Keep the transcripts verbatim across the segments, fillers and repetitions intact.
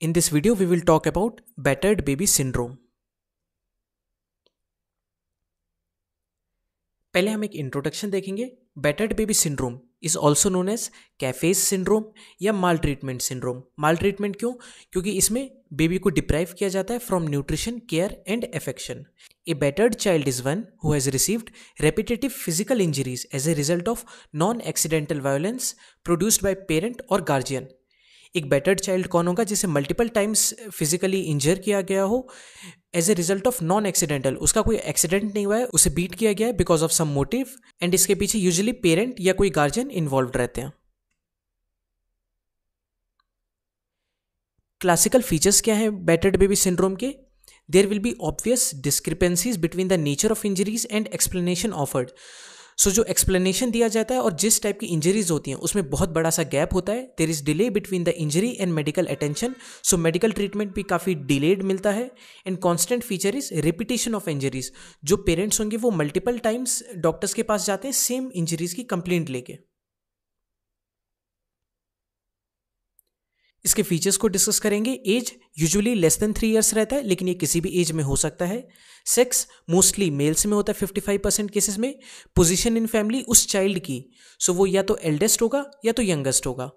In this video, we will talk about battered baby syndrome. पहले हम एक introduction देखेंगे. Battered baby syndrome is also known as Caffey syndrome या maltreatment syndrome. Maltreatment क्यों? क्योंकि इसमें baby को डिप्राइव किया जाता है from nutrition, care and affection. A battered child is one who has received repetitive physical injuries as a result of non accidental violence produced by parent और guardian. एक battered child कौन होगा? जिसे multiple times physically इंजर किया गया हो as a result of non accidental. उसका कोई एक्सीडेंट नहीं हुआ है, उसे बीट किया गया है because of some motive and इसके पीछे यूजुअली पेरेंट या कोई गार्जियन इन्वॉल्व रहते हैं. क्लासिकल फीचर्स क्या हैं बैटर्ड बेबी सिंड्रोम के? There will be obvious discrepancies between the nature of injuries and explanation offered. So so, जो एक्सप्लेनेशन दिया जाता है और जिस टाइप की इंजरीज होती हैं उसमें बहुत बड़ा सा गैप होता है. There is delay between the injury and medical attention. So medical treatment भी काफ़ी डिलेड मिलता है. And constant feature is repetition of injuries. जो पेरेंट्स होंगे वो मल्टीपल टाइम्स डॉक्टर्स के पास जाते हैं सेम इंजरीज की कंप्लेंट लेके. इसके फीचर्स को डिस्कस करेंगे. Age usually less than three years रहता है, लेकिन ये किसी भी एज में हो सकता है. सेक्स मोस्टली मेल्स में होता है पचपन परसेंट केसेस में. पोजीशन इन फैमिली उस चाइल्ड की, सो so वो या तो एल्डेस्ट होगा या तो यंगेस्ट होगा.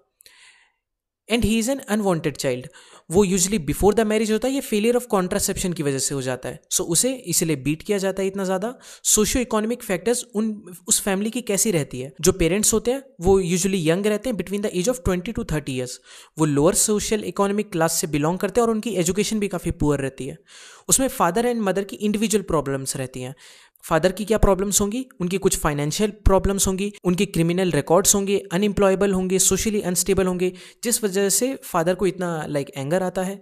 And he is an unwanted child. वो यूजुअली बिफोर द मैरिज होता है. ये फेलियर ऑफ कॉन्ट्रासेप्शन की वजह से हो जाता है, सो so उसे इसीलिए बीट किया जाता है इतना ज़्यादा. सोशियो इकोनॉमिक फैक्टर्स उन उस फैमिली की कैसी रहती है. जो पेरेंट्स होते हैं वो यूजुअली यंग रहते हैं between the age of twenty to thirty years. वो लोअर सोशल इकोनॉमिक क्लास से बिलोंग करते हैं और उनकी एजुकेशन भी काफ़ी पुअर रहती है. उसमें फादर एंड मदर की इंडिविजुअल प्रॉब्लम्स रहती हैं. फादर की क्या प्रॉब्लम्स होंगी? उनकी कुछ फाइनेंशियल प्रॉब्लम्स होंगी, उनके क्रिमिनल रिकॉर्ड्स होंगे, अनएम्प्लॉयबल होंगे, सोशली अनस्टेबल होंगे, जिस वजह से फादर को इतना लाइक like, एंगर आता है.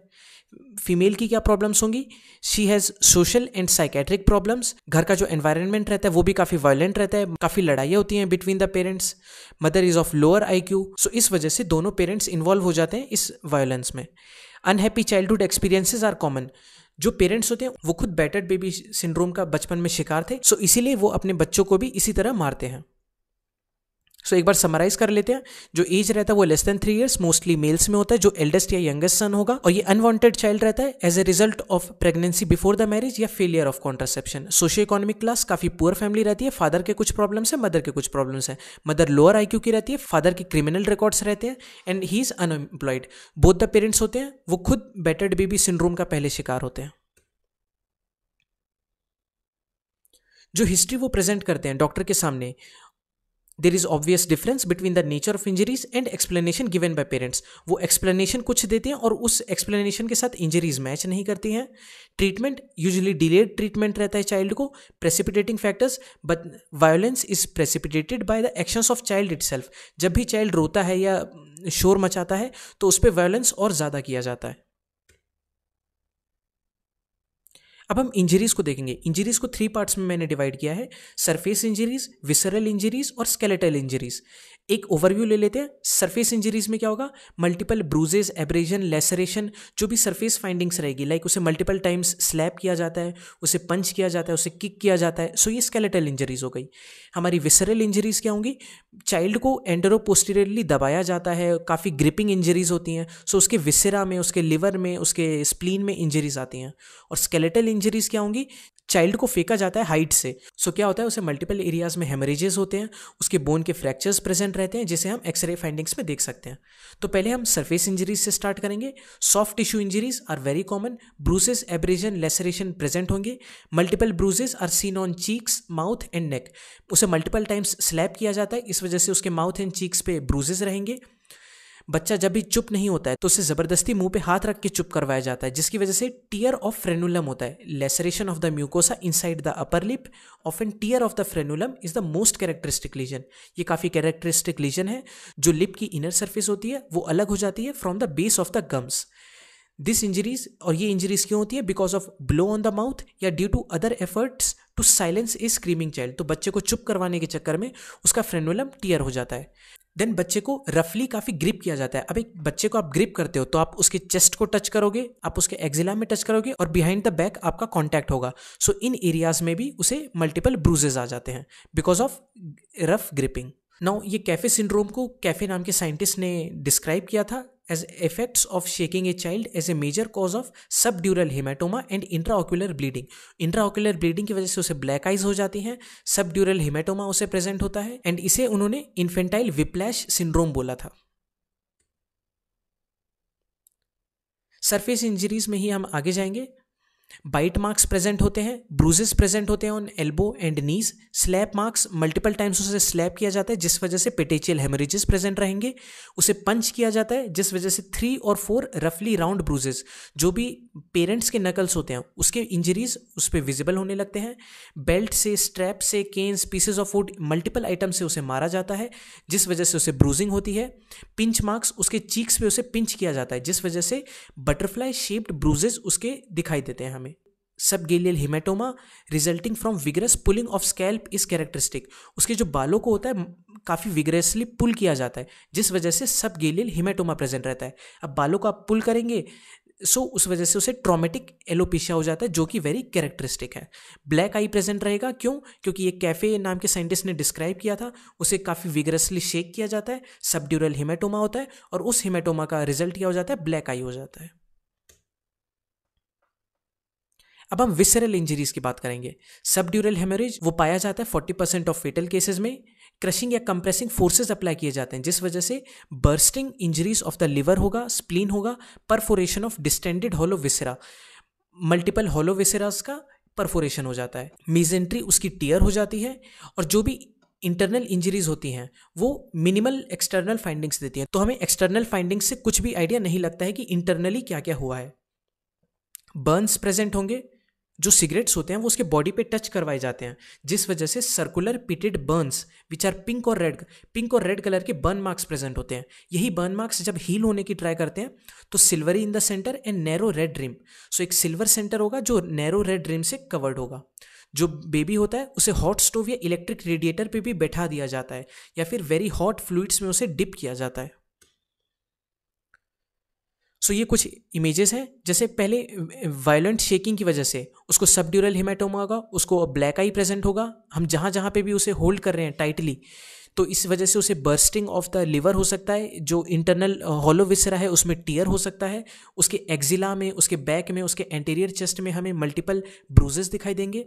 फीमेल की क्या प्रॉब्लम्स होंगी? She has social and psychiatric problems. घर का जो एनवायरनमेंट रहता है वो भी काफ़ी वायलेंट रहता है, काफ़ी लड़ाइयाँ होती हैं between the parents. Mother is of lower I Q, so इस वजह से दोनों पेरेंट्स इन्वॉल्व हो जाते हैं इस वायलेंस में. Unhappy childhood experiences are common. जो पेरेंट्स होते हैं वो खुद बैटर्ड बेबी सिंड्रोम का बचपन में शिकार थे, सो इसीलिए वो अपने बच्चों को भी इसी तरह मारते हैं. सो एक बार समराइज कर लेते हैं. जो एज रहता है वो less than three years, mostly males में होता है, जो एल्डेस्ट या यंगेस्ट सन होगा. और ये अनवांटेड चाइल्ड रहता है as a result of pregnancy before the marriage या failure of contraception. Socio economic class काफ़ी पुअर फैमिली रहती है. फादर के कुछ प्रॉब्लम्स है, मदर के कुछ प्रॉब्लम्स है. मदर लोअर आई क्यू की रहती है, फादर के क्रिमिनल रिकॉर्ड्स रहते हैं and he is unemployed. Both the parents होते हैं वो खुद बैटर्ड बेबी सिंड्रोम का पहले शिकार होते हैं. जो हिस्ट्री वो प्रेजेंट करते हैं डॉक्टर के सामने, there is obvious difference between the nature of injuries and explanation given by parents. वो एक्सप्लेनेशन कुछ देते हैं और उस एक्सप्लेनेशन के साथ इंजरीज मैच नहीं करती हैं. ट्रीटमेंट यूजुअली डिलेड ट्रीटमेंट रहता है चाइल्ड को. Precipitating factors, but violence is precipitated by the actions of child itself. जब भी चाइल्ड रोता है या शोर मचाता है तो उस पर वायलेंस और ज़्यादा किया जाता है. अब हम इंजरीज़ को देखेंगे. इंजरीज़ को थ्री पार्ट्स में मैंने डिवाइड किया है: सरफेस इंजरीज़, विसरल इंजरीज़ और स्केलेटल इंजरीज़. एक ओवरव्यू ले लेते हैं. सरफेस इंजरीज़ में क्या होगा? मल्टीपल ब्रूजेस, एब्रेजन, लेसरेशन, जो भी सरफेस फाइंडिंग्स रहेगी, लाइक उसे मल्टीपल टाइम्स स्लैप किया जाता है, उसे पंच किया जाता है, उसे किक किया जाता है, सो ये स्केलेटल इंजरीज़ हो गई. हमारी विसरल इंजरीज़ क्या होंगी? चाइल्ड को एंडरो पोस्टीरियरली दबाया जाता है, काफ़ी ग्रिपिंग इंजरीज़ होती हैं, सो उसके विसरा में, उसके लिवर में, उसके स्प्लीन में इंजरीज़ आती हैं. और स्केलेटल इंजरीज़ क्या होंगी? चाइल्ड को फेंका जाता है हाइट से, सो so, क्या होता है उसे मल्टीपल एरियाज़ में हेमरेजेस होते हैं, उसके बोन के फ्रैक्चर्स प्रेजेंट रहते हैं जिसे हम एक्सरे फाइंडिंग्स में देख सकते हैं. तो पहले हम सरफेस इंजरीज से स्टार्ट करेंगे. Soft tissue injuries are very common. Bruises, abrasion, laceration present होंगे. Multiple bruises are seen on cheeks, mouth and neck. उसे मल्टीपल टाइम्स स्लैप किया जाता है, इस वजह से उसके माउथ एंड चीक्स पे ब्रूजेस रहेंगे. बच्चा जब भी चुप नहीं होता है तो उसे ज़बरदस्ती मुंह पे हाथ रख के चुप करवाया जाता है, जिसकी वजह से टीयर ऑफ फ्रेनुलम होता है. Laceration of the mucosa inside the upper lip. Often tear of the frenulum is the most characteristic lesion. ये काफ़ी कैरेक्टरिस्टिक लीजन है. जो लिप की इनर सरफेस होती है वो अलग हो जाती है from the base of the gums. This injuries, और ये इंजरीज क्यों होती है? Because of blow on the mouth या due to other efforts to silence a screaming child. तो बच्चे को चुप करवाने के चक्कर में उसका फ्रेनुलम टीयर हो जाता है. देन बच्चे को रफली काफ़ी ग्रिप किया जाता है. अब एक बच्चे को आप ग्रिप करते हो तो आप उसके चेस्ट को टच करोगे, आप उसके एक्जिला में टच करोगे और बिहाइंड द बैक आपका कॉन्टैक्ट होगा. सो इन एरियाज़ में भी उसे मल्टीपल ब्रूजेस आ जाते हैं because of rough gripping. Now ये कैफे सिंड्रोम को कैफे नाम के साइंटिस्ट ने डिस्क्राइब किया था as effects of shaking a child as a major cause of subdural hematoma and intraocular bleeding. Intraocular bleeding की वजह से उसे ब्लैक आइज हो जाती हैं, सबड्यूरल हेमेटोमा उसे प्रेजेंट होता है एंड इसे उन्होंने इन्फेंटाइल विप्लैश सिंड्रोम बोला था। सरफेस इंजरीज में ही हम आगे जाएंगे। बाइट मार्क्स प्रेजेंट होते हैं, ब्रूजेस प्रेजेंट होते हैं on elbow and knees, slap marks, multiple times उसे स्लैप किया जाता है जिस वजह से पेटेचियल हेमरेजेस प्रेजेंट रहेंगे, उसे पंच किया जाता है जिस वजह से थ्री और फोर रफली राउंड ब्रूजेस जो भी पेरेंट्स के नकल्स होते हैं उसके इंजरीज उस पर विजिबल होने लगते हैं। बेल्ट से, स्ट्रैप से, canes, pieces of wood, multiple item से उसे मारा जाता है जिस वजह से उसे ब्रूजिंग होती है। पिंच मार्क्स, उसके चीक्स पर उसे पिंच किया जाता है जिस वजह से बटरफ्लाई शेप्ड ब्रूजेस उसके दिखाई देते हैं। Subgaleal haematoma resulting from vigorous pulling of scalp is characteristic, उसके जो बालों को होता है काफ़ी विगरसली पुल किया जाता है जिस वजह से सबगेलियल हिमेटोमा प्रेजेंट रहता है। अब बालों को आप पुल करेंगे सो उस वजह से उसे ट्रॉमेटिक एलोपेशिया हो जाता है जो कि वेरी कैरेक्टरिस्टिक है। ब्लैक आई प्रेजेंट रहेगा, क्यों? क्योंकि ये कैफे नाम के साइंटिस्ट ने डिस्क्राइब किया था, उसे काफ़ी विगरसली शेक किया जाता है, सबड्यूरल हिमेटोमा होता है और उस हिमेटोमा का रिजल्ट क्या हो जाता है? ब्लैक आई हो जाता है। अब हम विसरल इंजरीज की बात करेंगे। सबड्यूरल हेमरेज वो पाया जाता है चालीस परसेंट ऑफ फेटल केसेस में। क्रशिंग या कंप्रेसिंग फोर्सेस अप्लाई किए जाते हैं जिस वजह से bursting injuries of the liver होगा, स्प्लीन होगा, perforation of distended hollow viscera, multiple hollow visceras का परफोरेशन हो जाता है, मेसेंट्री उसकी टियर हो जाती है और जो भी इंटरनल इंजरीज होती हैं वो मिनिमल एक्सटर्नल फाइंडिंग्स देती हैं। तो हमें एक्सटर्नल फाइंडिंग्स से कुछ भी आइडिया नहीं लगता है कि इंटरनली क्या क्या हुआ है। बर्न्स प्रेजेंट होंगे, जो सिगरेट्स होते हैं वो उसके बॉडी पे टच करवाए जाते हैं जिस वजह से circular pitted burns which are pink और रेड पिंक और रेड कलर के बर्न मार्क्स प्रेजेंट होते हैं। यही बर्न मार्क्स जब हील होने की ट्राई करते हैं तो silvery in the centre and narrow red rim, so एक सिल्वर सेंटर होगा जो नैरो रेड रिम से कवर्ड होगा। जो बेबी होता है उसे हॉट स्टोव या इलेक्ट्रिक रेडिएटर पर भी बैठा दिया जाता है या फिर वेरी हॉट फ्लूइड्स में उसे डिप किया जाता है। सो so, ये कुछ इमेजेस हैं। जैसे पहले वायलेंट शेकिंग की वजह से उसको सबड्यूरल हेमेटोमा होगा, उसको ब्लैक आई प्रेजेंट होगा, हम जहाँ जहाँ पे भी उसे होल्ड कर रहे हैं टाइटली तो इस वजह से उसे बर्स्टिंग ऑफ द लिवर हो सकता है, जो इंटरनल होलो विसरा है उसमें टियर हो सकता है, उसके एक्जिला में, उसके बैक में, उसके एंटीरियर चेस्ट में हमें मल्टीपल ब्रूजेस दिखाई देंगे।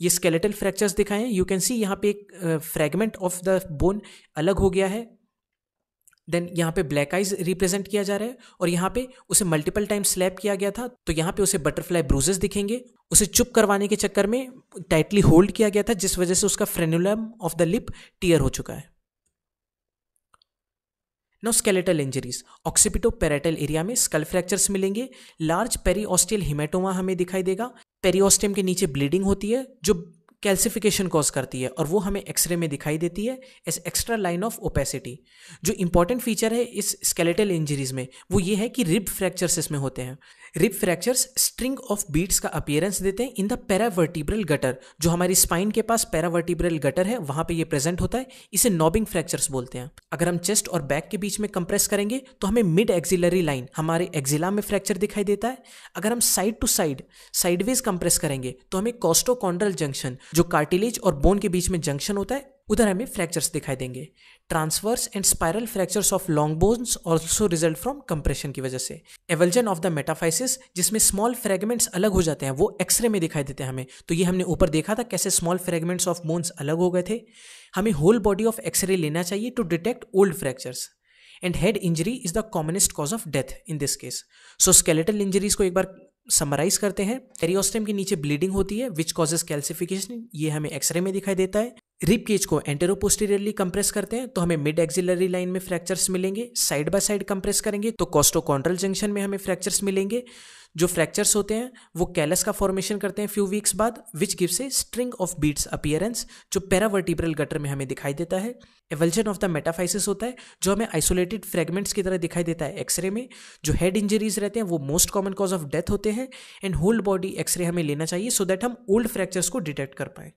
ये स्केलेटल फ्रैक्चर्स दिखाएँ, यू कैन सी यहाँ पे एक फ्रेगमेंट ऑफ द बोन अलग हो गया है। देन यहाँ पे ब्लैक आइज रिप्रेजेंट किया जा रहा है और यहाँ पे उसे मल्टीपल टाइम स्लैप किया गया था तो यहाँ पे उसे बटरफ्लाई ब्रूजेस दिखेंगे। उसे चुप करवाने के चक्कर में टाइटली होल्ड किया गया था जिस वजह से उसका frenulum of the lip tear हो चुका है। Now skeletal injuries, occipito parietal area में स्कल फ्रैक्चर्स मिलेंगे, लार्ज पेरिओस्टियल हिमेटोमा हमें दिखाई देगा, पेरिओस्टियम के नीचे ब्लीडिंग होती है जो कैल्सिफिकेशन कॉज करती है और वो हमें एक्सरे में दिखाई देती है as extra line of opacity. जो इंपॉर्टेंट फीचर है इस स्केलेटल इंजरीज में वो ये है कि रिब फ्रैक्चर्स इसमें होते हैं। Rib fractures string of beads का अपीयरेंस देते हैं इन द पैरावर्टीब्रल गटर, जो हमारी स्पाइन के पास पैरावर्टीब्रल गटर है वहाँ पे ये प्रेजेंट होता है, इसे नॉबिंग फ्रैक्चर्स बोलते हैं। अगर हम चेस्ट और बैक के बीच में कंप्रेस करेंगे तो हमें मिड एक्सिलरी लाइन हमारे एक्जिला में फ्रैक्चर दिखाई देता है। अगर हम side to side sideways compress करेंगे तो हमें कॉस्टोकॉन्ड्रल जंक्शन, जो कार्टिलेज और बोन के बीच में जंक्शन होता है, उधर हमें फ्रैक्चर्स दिखाई देंगे। Transverse and spiral fractures of long bones also result from compression की वजह से। एवल्जन ऑफ द मेटाफाइसिस, जिसमें स्मॉल फ्रेगमेंट्स अलग हो जाते हैं, वो एक्सरे में दिखाई देते हैं हमें। तो ये हमने ऊपर देखा था कैसे स्मॉल फ्रेगमेंट्स ऑफ बोन्स अलग हो गए थे। हमें होल बॉडी ऑफ एक्सरे लेना चाहिए to detect old fractures. And head injury is the commonest cause of death in this case. So skeletal injuries को एक बार समराइज करते हैं। पेरिओस्टियम के नीचे ब्लीडिंग होती है विच कॉजेस कैल्सिफिकेशन, ये हमें एक्सरे में दिखाई देता है। रिब केज को एंटेरो पोस्टीरियरली कंप्रेस करते हैं तो हमें मिड एक्सिलरी लाइन में फ्रैक्चर्स मिलेंगे। साइड बाय साइड कंप्रेस करेंगे तो कॉस्टोकॉन्ड्रल जंक्शन में हमें फ्रैक्चर्स मिलेंगे। जो फ्रैक्चर्स होते हैं वो कैलस का फॉर्मेशन करते हैं फ्यू वीक्स बाद, which gives a string of beads appearance, जो पैरावर्टीब्रल गटर में हमें दिखाई देता है। एवल्जन ऑफ द मेटाफाइसिस होता है जो हमें आइसोलेटेड फ्रेगमेंट्स की तरह दिखाई देता है एक्सरे में। जो हेड इंजरीज रहते हैं वो most common cause of death होते हैं एंड होल बॉडी एक्सरे हमें लेना चाहिए सो दैट हम ओल्ड फ्रैक्चर्स को डिटेक्ट कर पाए।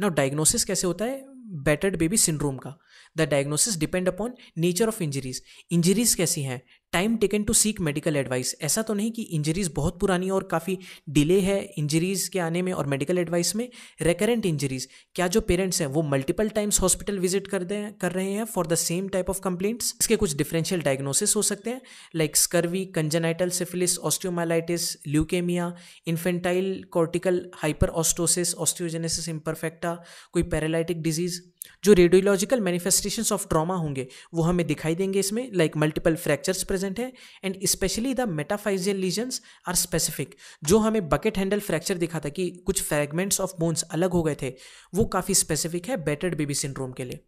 नाउ डायग्नोसिस कैसे होता है बैटर्ड बेबी सिंड्रोम का? The diagnosis depend upon nature of injuries. Injuries कैसी हैं? Time taken to seek medical advice, ऐसा तो नहीं कि इंजरीज बहुत पुरानी और काफ़ी डिले है इंजरीज के आने में और मेडिकल एडवाइस में। रेकरेंट इंजरीज, क्या जो पेरेंट्स हैं वो मल्टीपल टाइम्स हॉस्पिटल विजिट कर दे कर रहे हैं for the same type of complaints? इसके कुछ डिफरेंशियल डायग्नोसिस हो सकते हैं like scurvy, congenital syphilis, osteomyelitis, leukaemia, infantile cortical hyperostosis, osteogenesis imperfecta, कोई पैरालाइटिक डिजीज। जो रेडियोलॉजिकल मैनिफेस्टेशंस ऑफ ट्रॉमा होंगे वो हमें दिखाई देंगे इसमें, लाइक मल्टीपल फ्रैक्चर्स प्रेजेंट है and specially the metaphyseal lesions are specific. जो हमें बकेट हैंडल फ्रैक्चर दिखा था कि कुछ फ्रैगमेंट्स ऑफ बोन्स अलग हो गए थे, वो काफ़ी स्पेसिफिक है बैटर्ड बेबी सिंड्रोम के लिए।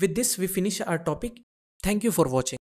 With this we finish our topic. Thank you for watching.